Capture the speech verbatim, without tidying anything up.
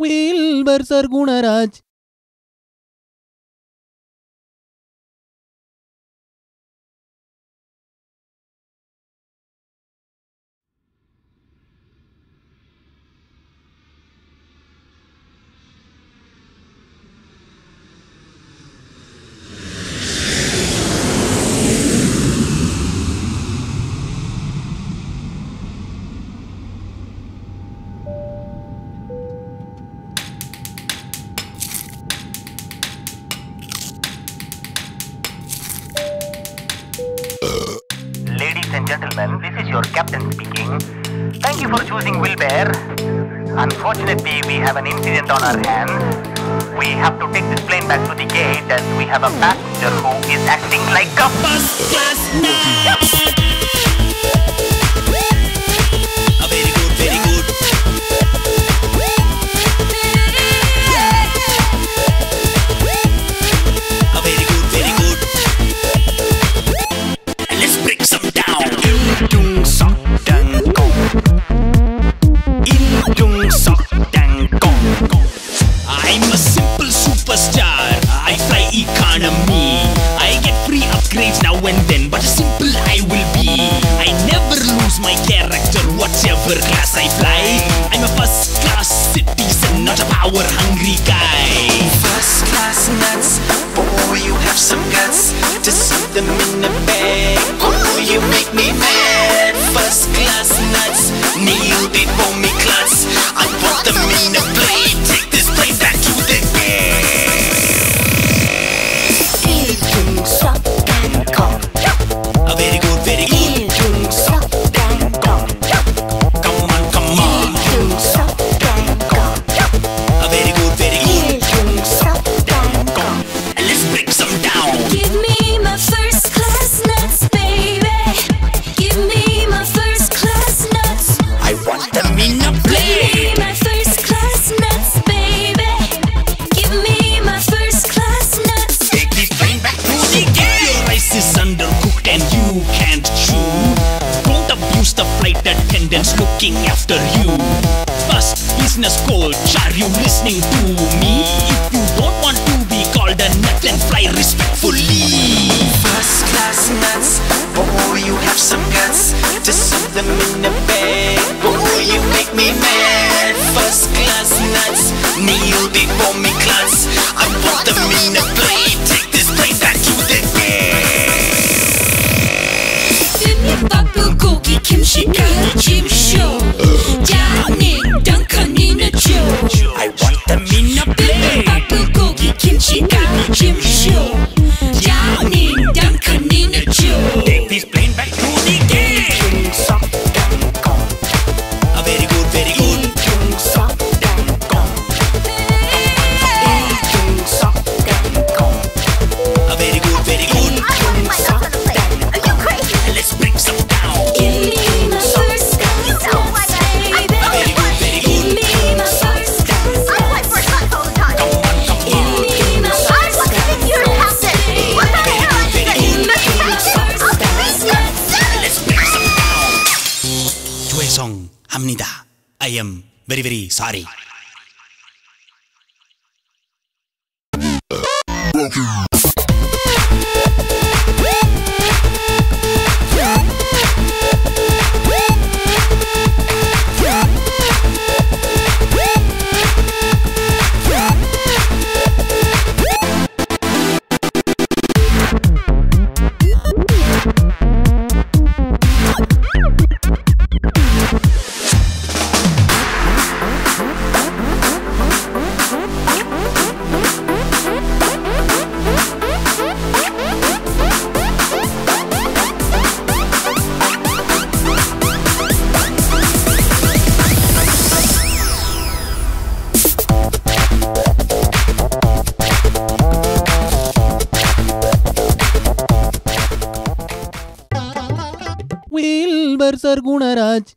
Wilbur Sargunaraj. Gentlemen, this is your captain speaking. Thank you for choosing Wilbur. Unfortunately, we have an incident on our hands. We have to take this plane back to the gate as we have a passenger who is acting like a bus. Class I fly, I'm a first class citizen, not a power hungry guy. First class nuts, boy you have some guts, to see them in a bag, oh you make me mad. First class nuts, kneel before me klutz, I want them in a plane, take this plane back to the air. A very good, very good. Looking after you, first business coach, are you listening to me? If you don't want to be called a nut, then fly respectfully. First class nuts, oh you have some guts, to see them in a bag, oh you make me mad. First class nuts, kneel before me klutz, I want them in a plane, take this plane back to the air. 김씨 가는 집쇼 야네 덩컨이나 줘 I want them in a plane. 비빔밥 불고기 김씨 가는 집쇼 야네 덩컨이나 줘 Take this plane back to the gate. A very good, very good. A very good, very good. Are you crazy? Let's bring some down. I am very very sorry. Okay. सरगुणराज।